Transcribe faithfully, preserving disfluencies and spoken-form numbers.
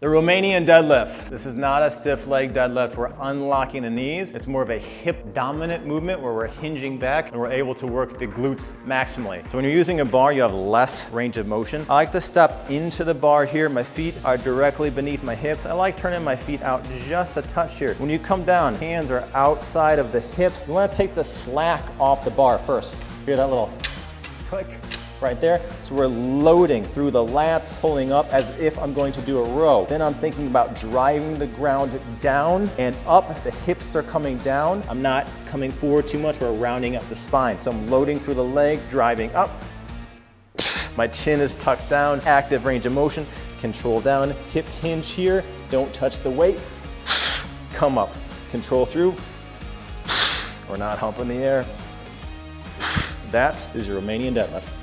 The Romanian deadlift. This is not a stiff leg deadlift. We're unlocking the knees. It's more of a hip dominant movement where we're hinging back and we're able to work the glutes maximally. So when you're using a bar, you have less range of motion. I like to step into the bar here. My feet are directly beneath my hips. I like turning my feet out just a touch here. When you come down, hands are outside of the hips. You want to take the slack off the bar first. Hear that little click right there. So we're loading through the lats, pulling up as if I'm going to do a row. Then I'm thinking about driving the ground down and up. The hips are coming down. I'm not coming forward too much. We're rounding up the spine. So I'm loading through the legs, driving up. My chin is tucked down, active range of motion, control down, hip hinge here. Don't touch the weight. Come up, control through. We're not humping the air. That is your Romanian deadlift.